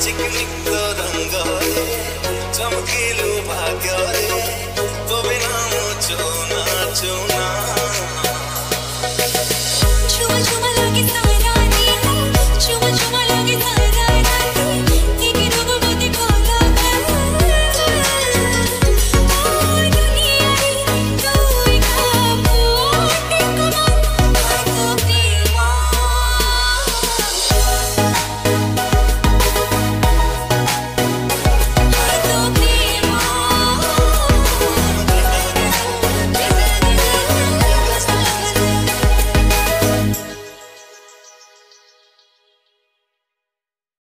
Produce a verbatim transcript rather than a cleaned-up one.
Chicken, the dango, some kilo,